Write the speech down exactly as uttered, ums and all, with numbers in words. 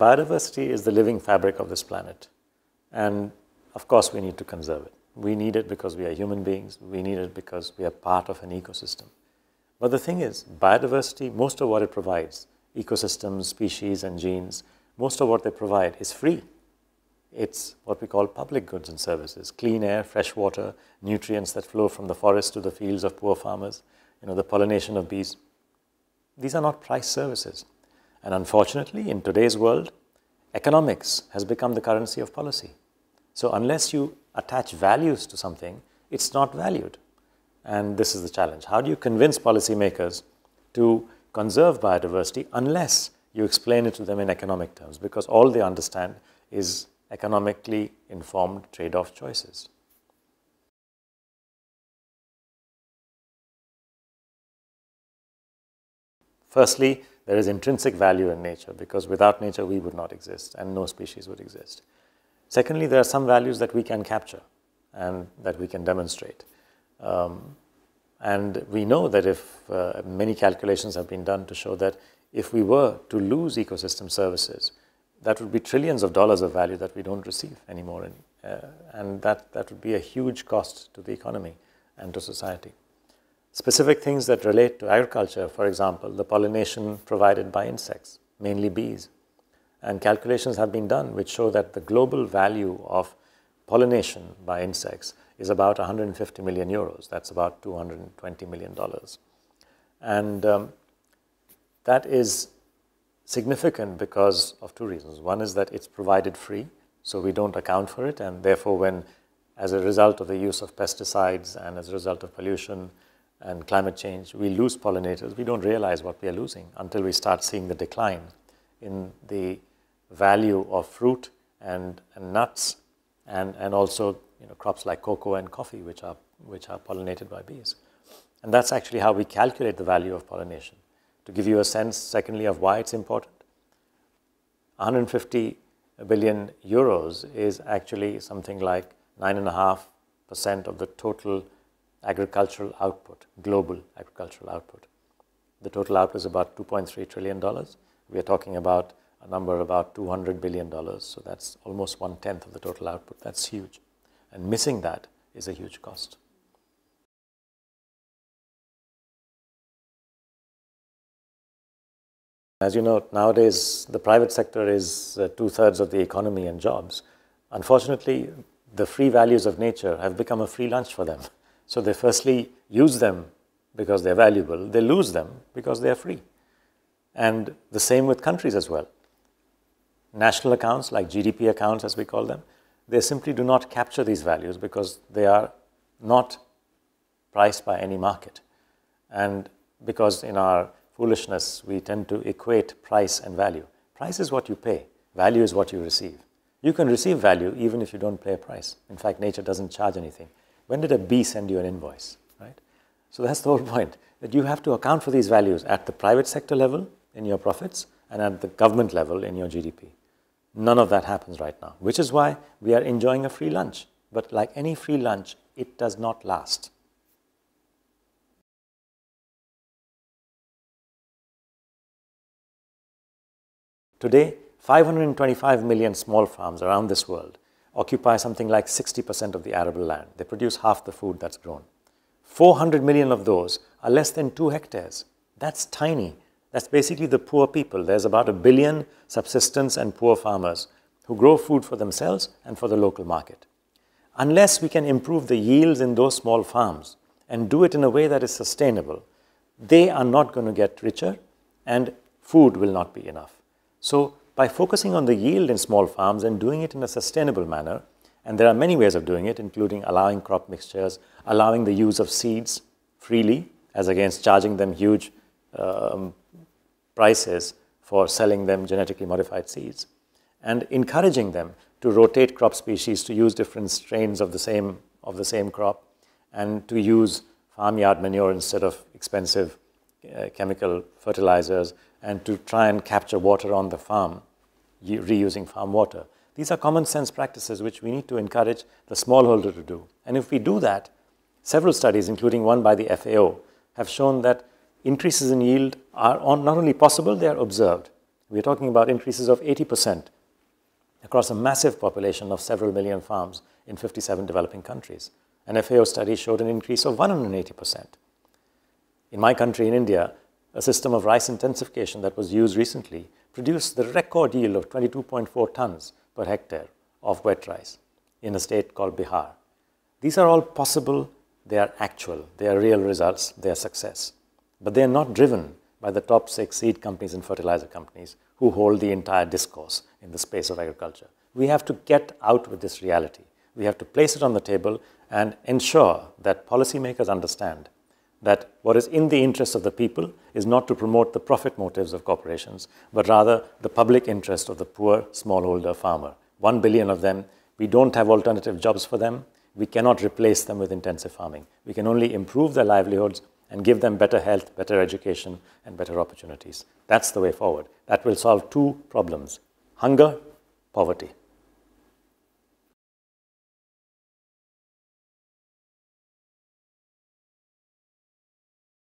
biodiversity is the living fabric of this planet. And of course, we need to conserve it. We need it because we are human beings. We need it because we are part of an ecosystem. But the thing is, biodiversity, most of what it provides, ecosystems, species, and genes, most of what they provide is free. It's what we call public goods and services: clean air, fresh water, nutrients that flow from the forest to the fields of poor farmers, you know, the pollination of bees. These are not priced services. And unfortunately, in today's world, economics has become the currency of policy. So unless you attach values to something, it's not valued. And this is the challenge. How do you convince policymakers to conserve biodiversity unless you explain it to them in economic terms? Because all they understand is economically informed trade-off choices. Firstly, there is intrinsic value in nature, because without nature we would not exist and no species would exist. Secondly, there are some values that we can capture and that we can demonstrate. Um, and we know that if uh, many calculations have been done to show that if we were to lose ecosystem services, that would be trillions of dollars of value that we don't receive anymore. In, uh, and that, that would be a huge cost to the economy and to society. Specific things that relate to agriculture, for example, the pollination provided by insects, mainly bees. And calculations have been done which show that the global value of pollination by insects is about one hundred fifty million euros. That's about two hundred twenty million dollars. And um, that is significant because of two reasons. One is that it's provided free, so we don't account for it, and therefore when, as a result of the use of pesticides and as a result of pollution and climate change, we lose pollinators, we don't realize what we are losing until we start seeing the decline in the value of fruit and, and nuts, and, and also you know, crops like cocoa and coffee, which are, which are pollinated by bees. And that's actually how we calculate the value of pollination. To give you a sense, secondly, of why it's important, one hundred fifty billion euros is actually something like nine point five percent of the total agricultural output, global agricultural output. The total output is about two point three trillion dollars. We are talking about a number about two hundred billion dollars, so that's almost one-tenth of the total output. That's huge. And missing that is a huge cost. As you know, nowadays the private sector is uh, two-thirds of the economy and jobs. Unfortunately, the free values of nature have become a free lunch for them. So they firstly use them because they're valuable, they lose them because they're free. And the same with countries as well. National accounts, like G D P accounts as we call them, they simply do not capture these values because they are not priced by any market. And because in our foolishness, we tend to equate price and value. Price is what you pay, value is what you receive. You can receive value even if you don't pay a price. In fact, nature doesn't charge anything. When did a bee send you an invoice, right? So that's the whole point, that you have to account for these values at the private sector level in your profits and at the government level in your G D P. None of that happens right now, which is why we are enjoying a free lunch. But like any free lunch, it does not last. Today, five hundred twenty-five million small farms around this world occupy something like sixty percent of the arable land. They produce half the food that's grown. four hundred million of those are less than two hectares. That's tiny. That's basically the poor people. There's about a billion subsistence and poor farmers who grow food for themselves and for the local market. Unless we can improve the yields in those small farms and do it in a way that is sustainable, they are not going to get richer and food will not be enough. So by focusing on the yield in small farms and doing it in a sustainable manner, and there are many ways of doing it, including allowing crop mixtures, allowing the use of seeds freely, as against charging them huge um, prices for selling them genetically modified seeds, and encouraging them to rotate crop species, to use different strains of the same, of the same crop, and to use farmyard manure instead of expensive uh, chemical fertilizers, and to try and capture water on the farm, reusing farm water. These are common sense practices which we need to encourage the smallholder to do. And if we do that, several studies, including one by the F A O, have shown that increases in yield are not only possible, they are observed. We're talking about increases of eighty percent across a massive population of several million farms in fifty-seven developing countries. An F A O study showed an increase of one hundred eighty percent. In my country, in India, a system of rice intensification that was used recently produced the record yield of twenty-two point four tons per hectare of wet rice in a state called Bihar. These are all possible, they are actual, they are real results, they are success. But they are not driven by the top six seed companies and fertilizer companies who hold the entire discourse in the space of agriculture. We have to get out with this reality. We have to place it on the table and ensure that policymakers understand that what is in the interest of the people is not to promote the profit motives of corporations, but rather the public interest of the poor smallholder farmer. One billion of them, we don't have alternative jobs for them. We cannot replace them with intensive farming. We can only improve their livelihoods and give them better health, better education, and better opportunities. That's the way forward. That will solve two problems: hunger, poverty.